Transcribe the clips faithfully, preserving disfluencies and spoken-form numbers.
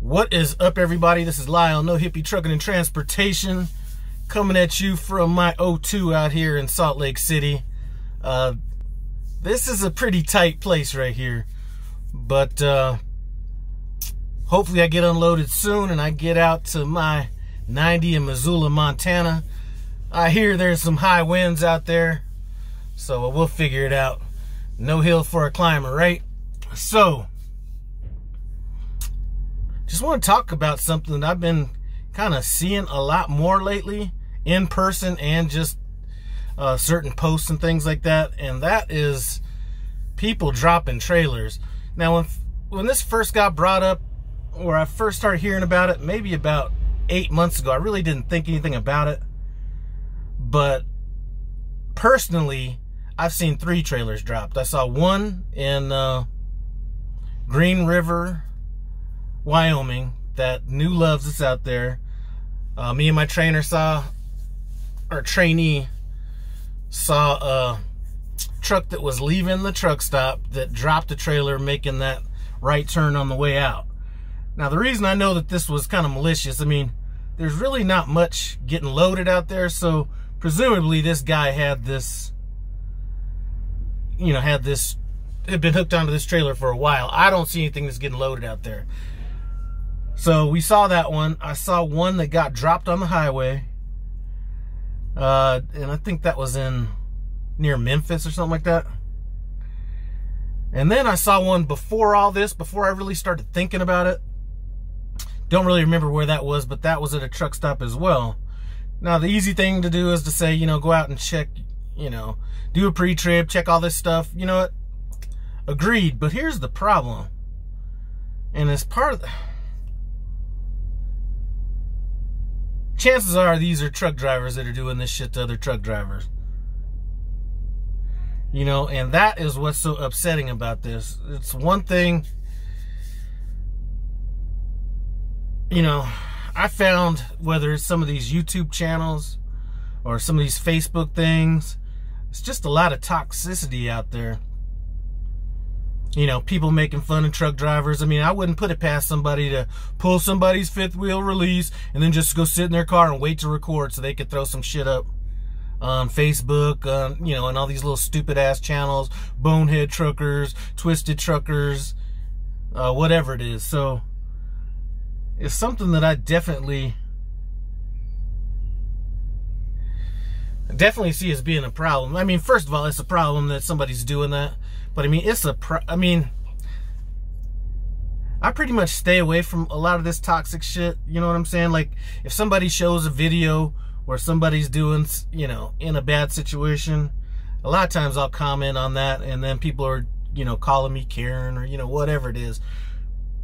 What is up, everybody? This is Lyle, No Hippie Trucking and Transportation, coming at you from my O two out here in Salt Lake City. Uh, this is a pretty tight place right here, but uh, hopefully I get unloaded soon and I get out to my ninety in Missoula, Montana. I hear there's some high winds out there, so we'll figure it out. No hill for a climber, right? So, just want to talk about something I've been kind of seeing a lot more lately, in person and just uh, certain posts and things like that, and that is people dropping trailers. Now, when, when this first got brought up, or I first started hearing about it, maybe about eight months ago, I really didn't think anything about it, but personally, I've seen three trailers dropped. I saw one in uh, Green River, Wyoming, that new Loves is out there. Uh, me and my trainer saw, or trainee saw, a truck that was leaving the truck stop that dropped the trailer making that right turn on the way out. Now, the reason I know that this was kind of malicious, I mean, there's really not much getting loaded out there, so presumably this guy had this, you know, had this, had been hooked onto this trailer for a while. I don't see anything that's getting loaded out there. So we saw that one. I saw one that got dropped on the highway. Uh, and I think that was in near Memphis or something like that. And then I saw one before all this, before I really started thinking about it. Don't really remember where that was, but that was at a truck stop as well. Now, the easy thing to do is to say, you know, go out and check, you know, do a pre-trib, check all this stuff. You know what? Agreed. But here's the problem. And as part of the... chances are these are truck drivers that are doing this shit to other truck drivers. You know, and that is what's so upsetting about this. It's one thing, you know, I found whether it's some of these YouTube channels or some of these Facebook things, it's just a lot of toxicity out there. You know, people making fun of truck drivers. I mean, I wouldn't put it past somebody to pull somebody's fifth wheel release and then just go sit in their car and wait to record so they could throw some shit up on Facebook, um, you know, and all these little stupid ass channels, Bonehead Truckers, Twisted Truckers, uh, whatever it is. So it's something that I definitely, definitely see as being a problem. I mean, first of all, it's a problem that somebody's doing that. But I mean, it's a, pro I mean, I pretty much stay away from a lot of this toxic shit. You know what I'm saying? Like, if somebody shows a video where somebody's doing, you know, in a bad situation, a lot of times I'll comment on that and then people are, you know, calling me Karen or, you know, whatever it is.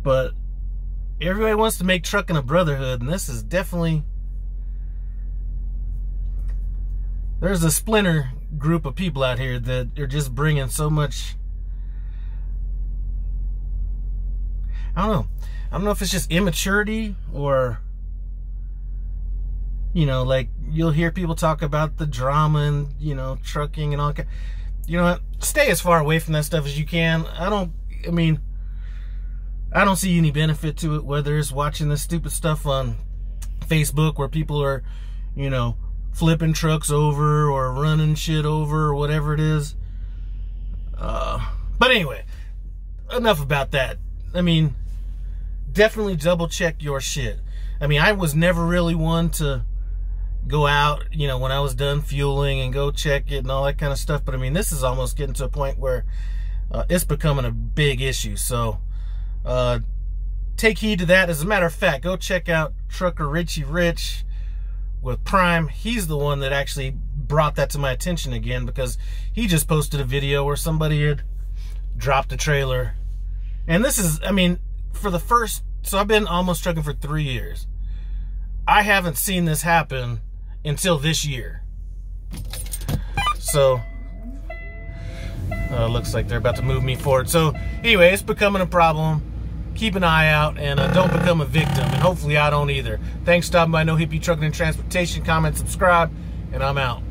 But everybody wants to make trucking a brotherhood, and this is definitely, there's a splinter group of people out here that are just bringing so much, I don't know I don't know if it's just immaturity or, you know, like, you'll hear people talk about the drama and, you know, trucking and all kind. You know what, stay as far away from that stuff as you can. I don't I mean I don't see any benefit to it, whether it's watching this stupid stuff on Facebook where people are, you know, flipping trucks over or running shit over or whatever it is. Uh, but anyway, enough about that. I mean, definitely double check your shit. I mean, I was never really one to go out, you know, when I was done fueling and go check it and all that kind of stuff. But I mean, this is almost getting to a point where uh, it's becoming a big issue. So uh, take heed to that. As a matter of fact, go check out Trucker Richie Rich with Prime. He's the one that actually brought that to my attention again, because he just posted a video where somebody had dropped a trailer. And this is, I mean, for the first, so I've been almost trucking for three years. I haven't seen this happen until this year. So, uh, looks like they're about to move me forward. So anyway, it's becoming a problem. Keep an eye out, and uh, don't become a victim, and hopefully I don't either. Thanks for stopping by No Hippie Trucking and Transportation. Comment, subscribe, and I'm out.